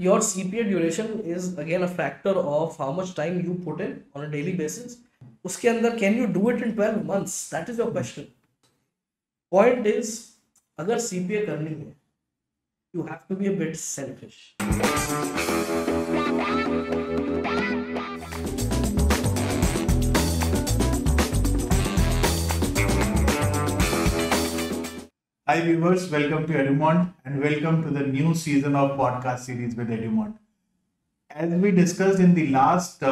Your CPA duration is again a factor of how much time you put in on a daily basis. उसके अंदर can you do it in 12 months? That is your question. Point is, अगर CPA करनी है, you have to be a bit selfish. Hi viewers, welcome to EduMont and welcome to the new season of podcast series with EduMont. As we discussed in the last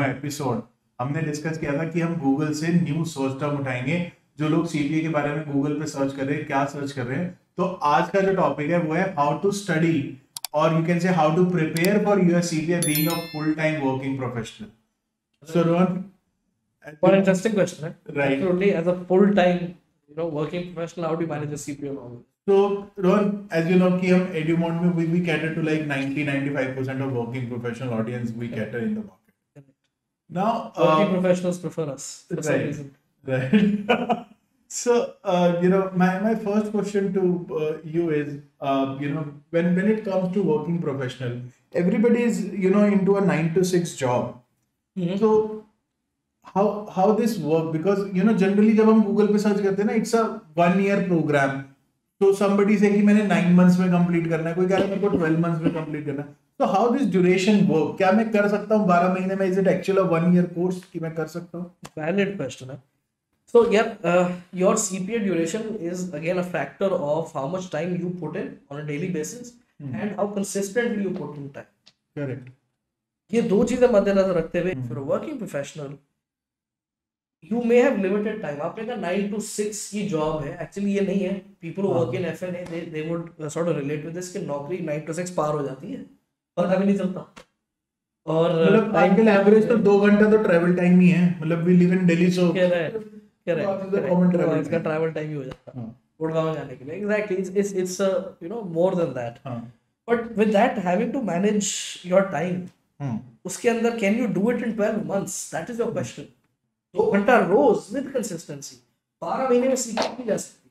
episode, हमने discuss किया था कि हम Google से new source term उठाएंगे. जो लोग CPA के बारे में गूगल पे सर्च कर रहे हैं, क्या सर्च कर रहे हैं, तो आज का जो टॉपिक है वो है हाउ टू स्टडी और you can say how to prepare for your CPA being a full time working professional. So Rohan, बहुत इंटरेस्टिंग क्वेश्चन है. Right, totally as a full time working professional, how do you manage a CPA model? So, Rohan, as you know, ki hum EduMont mein we cater to like 90-95% of working professional audience we cater in the market. Correct. Now, working professionals prefer us for some reason. Right. So, my first question to you is, when it comes to working professional, everybody is, into a 9-to-6 job. Mm-hmm. So, how this work, because generally जब हम Google पे search करते हैं ना, it's a 1 year program. So somebody say कि मैंने 9 months में complete करना है, कोई कह रहा है मेरे को 12 months में complete करना है. So how this duration work? क्या मैं कर सकता हूँ 12 महीने में? Is it actually a 1 year course कि मैं कर सकता हूँ? Valid question है. So yeah, your CPA duration is again a factor of how much time you put in on a daily basis and how consistently you put in time. Correct. ये दो चीजें मद्देनजर रखते हुए for a working professional you may have limited time. आपने कहा 9-to-6 की job है, एक्चुअली ये नहीं है. People who work in FNA they would sort of relate with this कि नौकरी 9-to-6 पार हो जाती है, पता भी नहीं चलता. और मतलब आजकल एवरेज तो 2 घंटा तो ट्रैवल टाइम ही है. मतलब we live in Delhi, so correct, common travel, इसका ट्रैवल टाइम ही हो जाता है गुड़गांव जाने के लिए. Exactly, it's more than that. But with that having to manage your time, उसके अंदर can you do it in 12 months? That is your question. 2 घंटा रोज विद कंसिस्टेंसी 12 महीने में सीखी भी जा सकती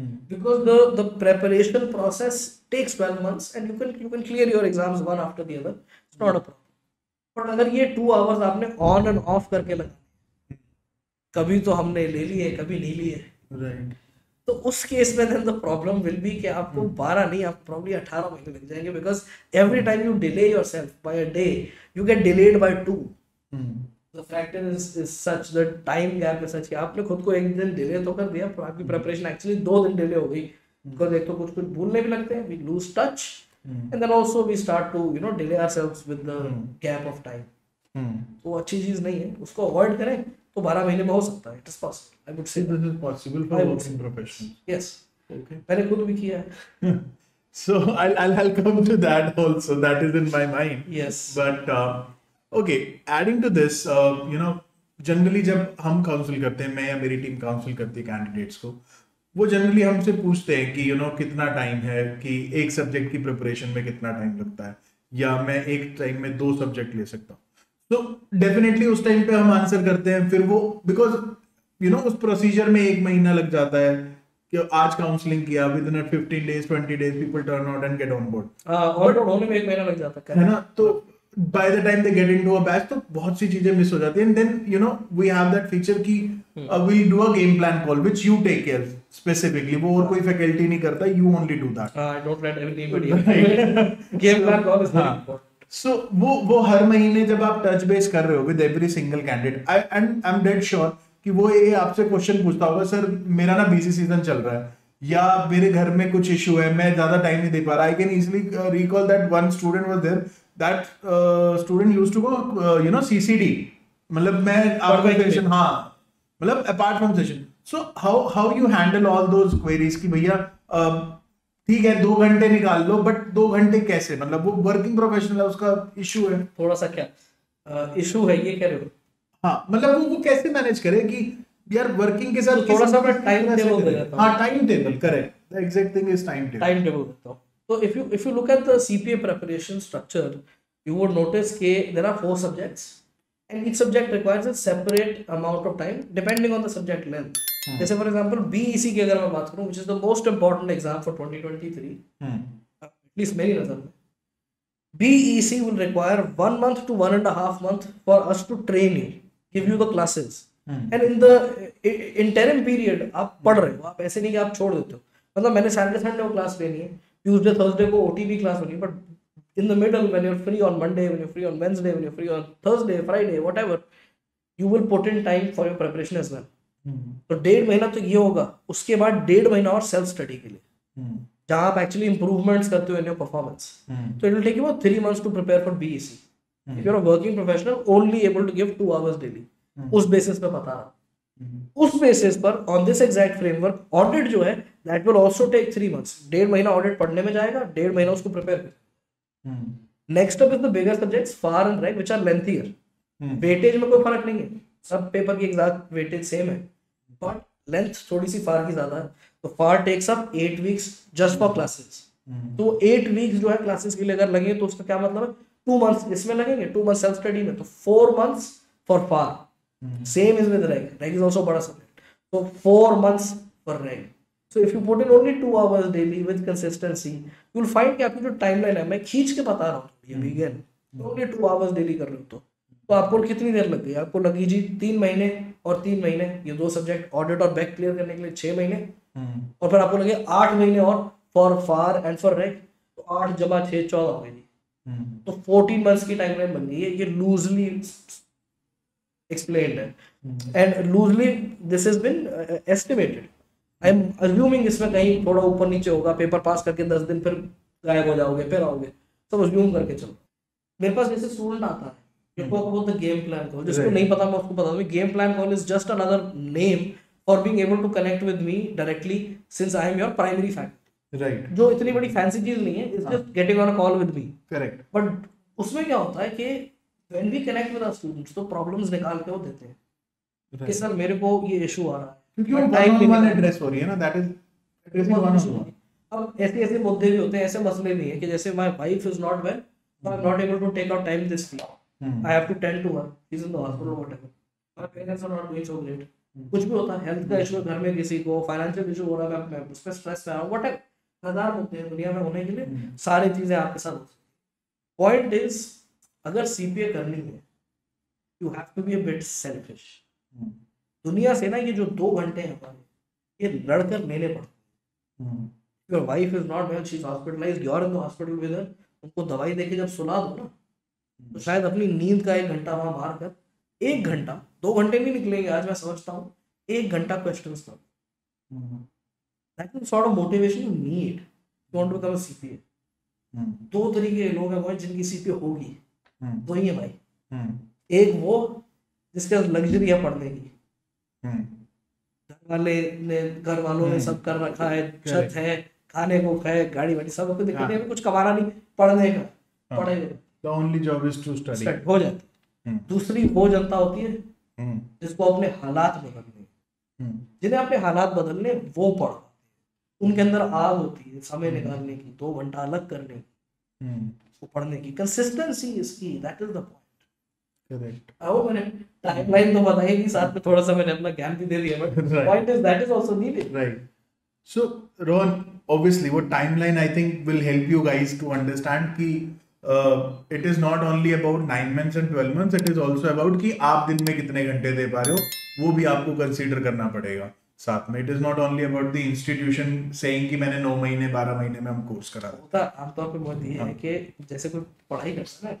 है, because the preparation process takes 12 months and you can clear your exams one after the other. It's not a problem. But अगर ये 2 आवर्स आपने ऑन एंड ऑफ करके लगाए, कभी तो हमने ले लिए, कभी नहीं लिए, राइट, तो उस केस में then the problem will be कि आपको 12 नहीं, आप प्रॉब्ली 18 महीने लग जाएंगे. Because every time you delay yourself by a day, you get delayed by 2. The factor is such, the time gap is such कि आपने खुद को एक दिन delay तो कर दिया, पर आपकी preparation actually 2 दिन delay हो गई. Because एक तो कुछ भूलने भी लगते हैं, we lose touch, and then also we start to delay ourselves with the gap of time. तो अच्छी चीज नहीं है, उसको avoid करें तो 12 महीने में हो सकता है. It is possible. I would say this is possible for working professionals. Yes. Okay. मैंने खुद भी किया है. So I'll come to that also. That is in my mind. Yes. But okay, adding to this, generally जब हम council करते हैं, मैं या मेरी टीम काउंसिल करती है कैंडिडेट्स को, वो जनरली हमसे पूछते हैं कि कितना टाइम है, कि एक सब्जेक्ट की प्रिपरेशन में कितना टाइम लगता है, या मैं एक टाइम में 2 सब्जेक्ट ले सकता हूँ. तो डेफिनेटली उस टाइम पे हम आंसर करते हैं, फिर वो बिकॉज उस प्रोसीजर में 1 महीना लग जाता है कि आज काउंसलिंग किया, within 15 days 20 days people turn out and get on board, और होने में 1 महीना लग जाता है ना. तो by the time they get into a batch, तो बहुत सी चीजें मिस हो जाती हैं. And then we have that feature कि we do a game plan call which you take care specifically. वो और कोई faculty नहीं करता, you only do that. I don't let anybody. Game plan call is very important. So वो हर महीने जब आप touch base कर रहे हो with every single candidate, I'm dead sure कि वो ये आपसे question पूछता होगा, सर मेरा ना busy season चल रहा है, या मेरे घर में कुछ इशू है, मैं ज्यादा टाइम नहीं दे पा रहा. I can easily recall that one student was there. That student used to go, CCD. मतलब मैं आपका session, हाँ, मतलब apart from session. So how you handle all those queries कि भैया ठीक है 2 घंटे निकाल लो, but 2 घंटे कैसे? मतलब वो working professional है, उसका issue है. थोड़ा सा क्या issue है ये कह रहे हो? हाँ, मतलब वो कैसे manage करे कि यार वर्किंग के साथ थोड़ा सा टाइम टेबल दे देता हूँ. हाँ, time table, correct. The exact thing is time table देता हूँ. So if you look at the CPA preparation structure, you would notice that there are 4 subjects, and each subject requires a separate amount of time depending on the subject length. जैसे for example BEC की अगर मैं बात करूँ, which is the most important exam for 2023, at least मेरी नजर में, BEC will require 1 month to 1.5 months for us to train you, give you the classes. And in the interim period, आप पढ़ रहे हो, आप ऐसे नहीं कि आप छोड़ देते हो. मतलब मैंने सैटरडे संडे को क्लास लेनी है, ट्यूजडे थर्सडे को OTB क्लास होनी है, but in the middle when you're free on Monday, when you're free on Wednesday, when you're free on Thursday, Friday, whatever, you will put in time for your preparation as well. तो 1.5 महीना तो ये होगा, उसके बाद 1.5 महीना और self study के लिए जहाँ आप एक्चुअली इंप्रूवमेंट्स करते हो इन योर परफॉर्मेंस. तो it will take you 3 months to prepare for BEC. If you are a working professional only able to give 2 hours daily, उस बेसिस पर बता रहा, उस बेसिस पर on this exact framework audit जो है that will also take 3 months. 1.5 महीना audit पढ़ने में जाएगा, 1.5 महीना उसको प्रिपेयर कर. Next up is the bigger subjects FAR and right which are lengthier. Weightage में कोई फर्क नहीं है, सब पेपर की एग्जैक्ट वेटेज सेम है, बट लेंथ थोड़ी सी फार की ज्यादा है. तो FAR takes up 8 weeks just for classes. तो 8 weeks जो है क्लासेस के लिए अगर लगे तो उसका क्या मतलब है, 2 months इसमें लगेंगे, 2 months सेल्फ स्टडी में, तो 4 months for FAR. Same is with reg. Reg is also a bada subject. So 4 months for reg. So if you put in only 2 hours daily with consistency, you will find कि आपकी जो timeline है, मैं खींच के बता रहा हूँ, ये begin. Only 2 hours daily कर रहे हो तो आपको कितनी देर लग गई? आपको लगी जी 3 महीने और 3 महीने ये 2 subject ऑडिट और बैक क्लियर करने के लिए 6 महीने, और फिर आपको लगे 8 महीने और फॉर फार एंड फॉर रेग. तो 8 + 6 = 14 हो गई, तो 14 months की टाइमलाइन बन गई है. ये लूजली explained है, and loosely this has been estimated. I'm assuming इसमें कहीं थोड़ा ऊपर नीचे होगा, पेपर पास करके 10 दिन फिर गायब हो जाओगे, फिर आओगे, सब assume करके चलो. मेरे पास जैसे स्टूडेंट आता है, you talk about the game plan call. जिसको नहीं पता मैं उसको बता दूँ, game plan call is just another name for being able to connect with me directly since I am your primary faculty. Right. जो इतनी बड़ी fancy चीज नहीं है, it's just getting on a call with me. Correct. But उसमें क्या होता है कि When we connect with our students, तो problems निकाल के वो देते हैं कि सर मेरे को ये issue आ रहा है, क्योंकि वो one-on-one address हो रही है ना, that is addressing one-on-one. अब ऐसे मुद्दे भी होते हैं, ऐसे मसले भी हैं कि जैसे my wife is not well, so I'm not able to take out time this week. I have to tend to her, she's in the hospital or whatever. My parents are not doing so great. कुछ भी होता है, health का issue घर में किसी को, financial issue हो रहा है, मैं उस पर stress में आ रहा हूँ, whatever. हजार मुद्दे हैं दुनिया में होने के लिए, सारी चीजें आपके साथ होती हैं. Point is अगर CPA करनी है, you have to be a bit selfish. दुनिया से ना ये जो 2 घंटे हैं हमारे, ये लड़कर लेने पड़ते हैं. Your wife is not well, she's hospitalized, you are in the hospital with her. उनको दवाई देके जब सुला दो ना, तो शायद अपनी नींद का 1 घंटा वहां मार कर, 1 घंटा, 2 घंटे भी निकलेंगे आज मैं समझता हूँ, 1 घंटा क्वेश्चंस कर. That is sort of motivation you need to want to become a CPA. 2 तरीके लोग हैं भाई जिनकी CPA होगी, दो ही है भाई. एक वो जिसके लग्जरी है पढ़ने की, घर वालों ने सब कर रखा है, छत है, खाने को है, गाड़ी वाड़ी सब, आपको दिक्कत नहीं है, कुछ कमाना नहीं, पढ़ने का पढ़ेगा, only job is to study, हो जाती. दूसरी वो जनता होती है जिसको अपने हालात बदलने, जिन्हें अपने हालात बदलने वो पढ़, उनके अंदर आग होती है समय निकालने की, 2 घंटा अलग करने की, पढ़ने की. Consistency is key, that is the point. Correct. आओ मैंने टाइमलाइन तो बताई कि साथ में थोड़ा सा मैंने अपना ज्ञान भी दे दिया, but point is that is also needed. Right. So Rohan, obviously वो timeline I think will help you guys to understand कि it is not only about 9 months and 12 months, it is also about कि आप दिन में कितने घंटे दे पा रहे हो, वो भी आपको कंसीडर करना पड़ेगा साथ में. It is not only about the institution saying कि मैंने 9 महीने 12 महीने में हम कोर्स करा होता. आमतौर पे बहुत ये है कि जैसे कोई पढ़ाई करता है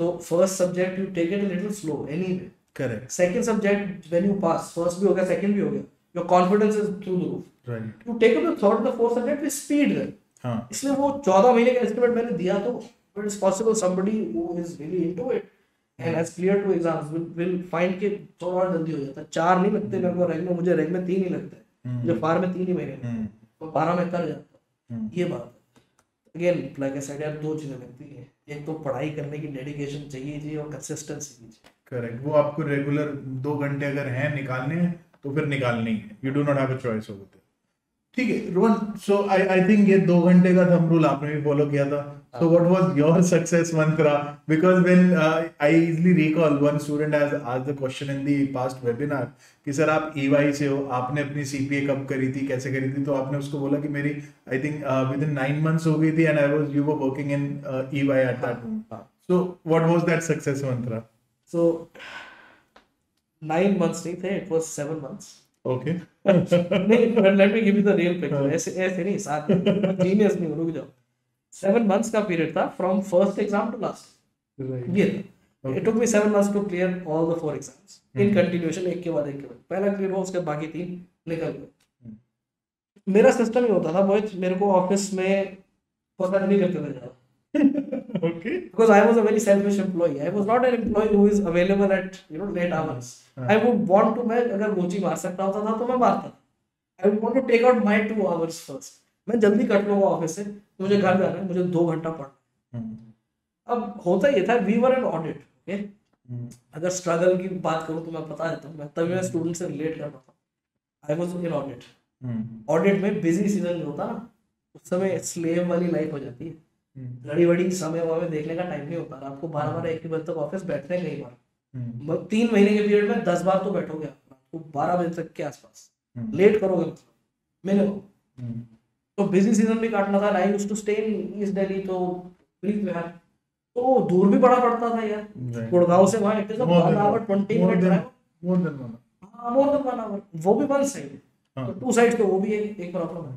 तो first subject you take it little slow anyway. Correct. Second subject when you pass, first भी हो गया, सेकंड भी हो गया, your confidence is through the roof. Right. You take up the third the fourth subject with speed. हां, इसलिए वो 14 महीने का एस्टिमेट मैंने दिया, तो it is possible somebody who is really into it and as clear to exams will find के थोड़ा जल्दी हो जाता है. 4 नहीं लगते मेरे को रैंक में, मुझे रैंक में 3 ही लगता है, मुझे फार में 3 ही महीने, तो 12 में कर जाता है. ये बात अगेन लाइक आई सेड यार, 2 चीजें लगती है, एक तो पढ़ाई करने की डेडिकेशन चाहिए जी और कंसिस्टेंसी चाहिए. करेक्ट. वो आपको रेगुलर 2 घंटे अगर हैं निकालने हैं तो फिर निकालने ही है, you do not have a choice over. ठीक है रोहन, सो आई थिंक ये 2 घंटे का थंब रूल आपने भी फॉलो किया था. So what was your success mantra? Because when I easily recall one student has asked the question in the past webinar कि सर आप EY से हो, आपने अपनी CPA कब करी थी, कैसे करी थी? तो आपने उसको बोला कि मेरी I think within 9 months हो गई थी and you were working in EY at that time. So what was that success mantra? So 9 months नहीं थे, it was 7 months. Okay. नहीं, but let me give you the real picture. ऐसे नहीं, साथ में genius नहीं हो, रुक जाओ. 7 months का पीरियड था from first exam to last, ये था. It took me 7 months to clear all the 4 exams in continuation, एक के बाद एक के बाद. पहला क्लियर हुआ, उसके बाकी 3 निकल गए. मेरा सिस्टम ही होता था मोहित, मेरे को ऑफिस में पसंद नहीं करते थे ज्यादा. Okay, because I was a very selfish employee. I was not an employee who is available at late hours. I would want to, मैं अगर गोची मार सकता होता था तो मैं मारता. I would want to take out my 2 hours first. मैं जल्दी कट लूंगा ऑफिस से, मुझे घर जाना है, मुझे 2 घंटा पढ़ना है. अब होता ये था, we were an audit. Okay, अगर स्ट्रगल की बात करूं तो मैं बता देता हूँ, तभी मैं स्टूडेंट से रिलेट कर पाता हूँ. I was in audit. Audit में बिजी सीजन जो होता ना, उस समय स्लेव वाली लाइफ हो जाती है. घड़ी बड़ी समय वामे देखने का टाइम नहीं होता. आपको 12-12-1 बजे तक ऑफिस बैठने का ही बार. 3 महीने के पीरियड में 10 बार तो बैठोगे आपको 12 बजे तक के आसपास, लेट करोगे मिनिमम. तो बिजी सीजन भी काटना था. I used to stay in east Delhi, तो बिहार, तो दूर भी बड़ा पड़ता था यार. गुड़गांव से वहां इतना 1 घंटा 20 minute drive, more than 1 hour. वो भी 1 साइड, तो 2 साइड तो वो भी एक प्रॉब्लम है.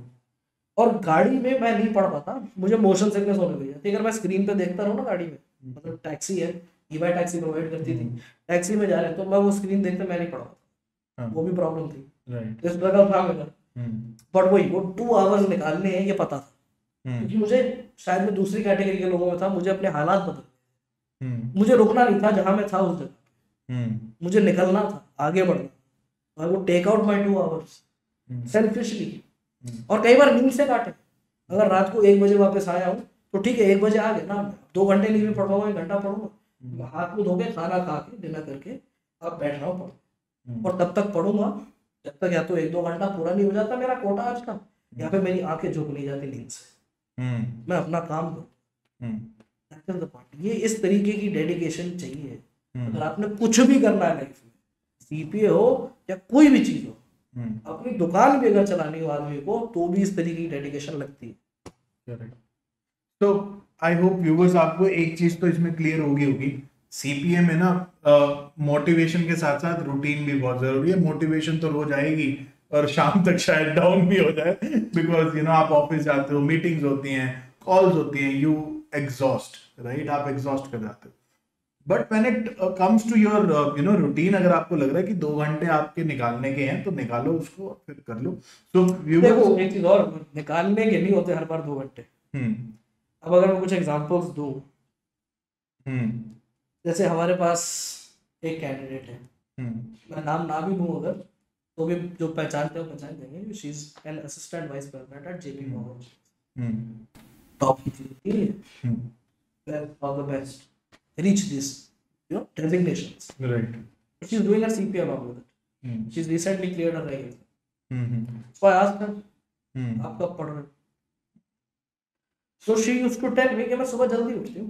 और गाड़ी में मैं नहीं पढ़ पाता, मुझे मोशन सिकनेस होने लगी जाती. अगर मैं स्क्रीन पे देखता रहूं ना गाड़ी में, मतलब टैक्सी है, ईवाई टैक्सी प्रोवाइड करती थी, टैक्सी में जा रहे तो मैं वो स्क्रीन देखते मैं नहीं पढ़ पाता. वो भी प्रॉब्लम थी, इस प्रकार था मेरा. बट वही वो 2 आवर्स निकालने हैं ये पता था, क्योंकि मुझे शायद मैं दूसरी कैटेगरी के लोगों में था. मुझे अपने हालात बदलने, मुझे रुकना नहीं था जहां मैं था उस जगह. मुझे निकलना था, आगे बढ़ना. और वो take out my 2 hours selfishly. और कई बार नींद से काटे. अगर रात को 1 बजे वापस आया हूँ तो ठीक है, 1 बजे आ गया ना, 2 घंटे नहीं भी पढ़ पाऊंगा, 1 घंटा पढ़ूंगा. हाथ मुंह धोके, खाना खा के, डिनर करके आप बैठ रहा हूँ और तब तक पढ़ूंगा जब तक या तो 1-2 घंटा पूरा नहीं हो जाता मेरा कोटा आज का. यहाँ पे मेरी आंखें झुक नहीं जाती नींद से, मैं अपना काम करूँ. ये इस तरीके की डेडिकेशन चाहिए. अगर आपने कुछ भी करना है लाइफ में, सीपीए हो या कोई भी चीज हो, अपनी दुकान भी अगर चलानी हो आदमी को, तो भी इस तरीके की डेडिकेशन लगती है. तो आई होप व्यूअर्स आपको एक चीज तो इसमें क्लियर होगी. सीपीए में ना मोटिवेशन के साथ साथ रूटीन भी बहुत जरूरी है. मोटिवेशन तो रोज आएगी और शाम तक शायद डाउन भी हो जाए, बिकॉज आप ऑफिस जाते हो, मीटिंग्स होती हैं, कॉल्स होती हैं, यू एग्जॉस्ट, राइट? आप एग्जॉस्ट कर जाते हो. But when it comes to your routine, अगर आपको लग रहा है कि 2 घंटे आपके निकालने के हैं तो निकालो उसको और फिर कर लो. तो देखो एक चीज और, निकालने के नहीं होते हर बार 2 घंटे. अब अगर मैं कुछ एग्जाम्पल्स दूं, जैसे हमारे पास एक कैंडिडेट है, मैं नाम ना भी लूं अगर तो भी जो पहचानते हो पहचान देंगे. She is an assistant vice president at JP Morgan, top की of the best, reach this designations, right? She is doing her CPA along with it. She is recently cleared her regular. So I asked her, आप कब पढ़ रहे? So she used to tell me कि मैं सुबह जल्दी उठती हूं,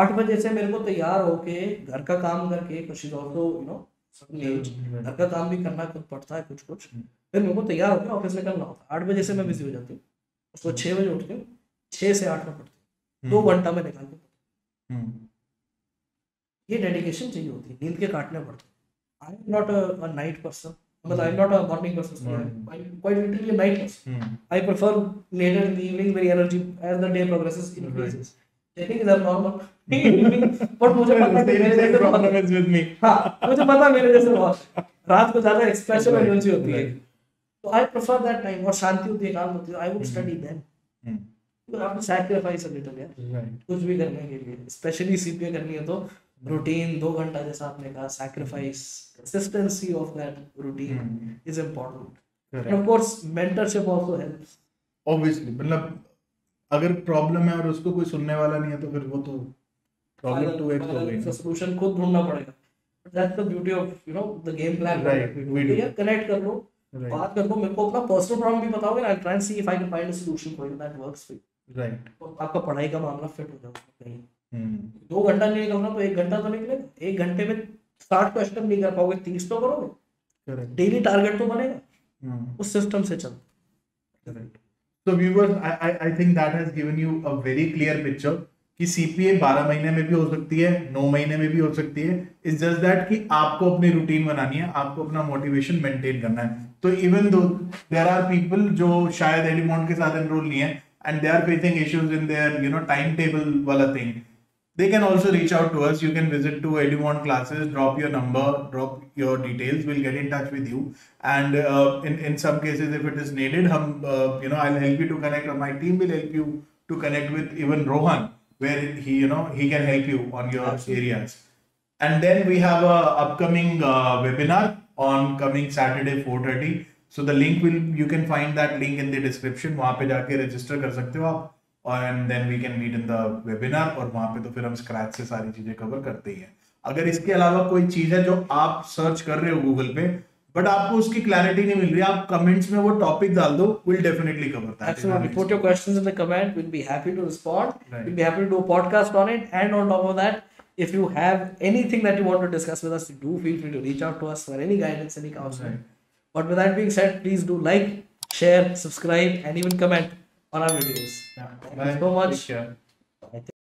8 बजे से मेरे को तैयार होके घर का काम करके, कुछ घर का काम भी करना खुद पड़ता है कुछ, फिर मेरे को तैयार होके ऑफिस निकलना होता है. 8 बजे से मैं बिजी हो जाती हूँ, उसको 6 बजे उठती हूँ, 6 से 8 में पढ़ती हूँ, 2 घंटा में निकालती हूँ. ये डेडिकेशन चाहिए होती है, नींद के काटने पड़ते. I am not a night person, मतलब I am not a morning person, I am quite literally a night person. I prefer later in the evening, मेरी energy as the day progresses increases. पर मुझे पता मेरे जैसे रात को ज्यादा एक्सप्रेशन एनर्जी होती है, तो आई प्रेफर दैट टाइम. और शांति होती है, काम होती है. I would study then. तो आपने सैक्रिफाइस अ लिटिल यार, कुछ भी करने के लिए, स्पेशली सीपीए करनी है तो रूटीन 2 घंटा जैसा आपने कहा, sacrifice, consistency of that routine is important. And of course mentorship also helps obviously. मतलब अगर प्रॉब्लम है और उसको कोई सुनने वाला नहीं है तो फिर वो तो प्रॉब्लम 2x हो गई, सॉल्यूशन खुद ढूंढना पड़ेगा. That's the beauty of the game plan, right? Video connect कर लो, बात कर लो, मेरे को अपना पर्सनल प्रॉब्लम भी बताओगे, I try and see if I can find a solution for that works for you. Right, और आपका पढ़ाई का मामला फिट हो जाएगा कहीं। 2 घंटा नहीं करना तो 1 घंटा तो निकलेगा, 1 घंटे में 60 क्वेश्चन नहीं कर पाओगे, 30 तो करोगे, डेली टारगेट तो बनेगा, उस सिस्टम से चलते। Correct. So viewers, I think that has given you a very clear picture कि CPA 12 महीने में भी हो सकती है, 9 महीने में भी हो सकती है। It's just that कि आपको अपनी रूटीन बनानी है, आपको अपना मोटिवेशन मेंटेन करना है। तो even though there are people जो शायद एडुमॉन्ट के साथ एनरोल नहीं है and they are facing issues in their time table वाला thing, they can also reach out to us. You can visit to EduMont Classes, drop your number, drop your details, we'll get in touch with you, and in some cases if it is needed, I'll help you to connect, or my team will help you to connect with even Rohan, where he he can help you on your Absolutely. areas. And then we have a upcoming webinar on coming Saturday 4:30, so the link will, you can find that link in the description, wahan pe jaake register kar sakte ho aap, and then we can meet in the webinar, और वहाँ पे तो फिर हम scratch से सारी चीजें cover करते ही हैं। अगर इसके अलावा कोई चीज है जो आप सर्च कर रहे हो गूगल पे बट आपको उसकी क्लैरिटी नहीं मिल रही, आप कमेंट्स में वो टॉपिक डाल दो, we'll definitely cover that. Absolutely. Put your questions in the comment. We'll be happy to respond. Right. We'll be happy to do a podcast on it. And on top of that, if you have anything that you want to discuss with us, do feel free to reach out to us for any guidance, any counsel. Right. But with that being said, please do like, share, subscribe, and even comment on our videos. Yeah. Thank you so much.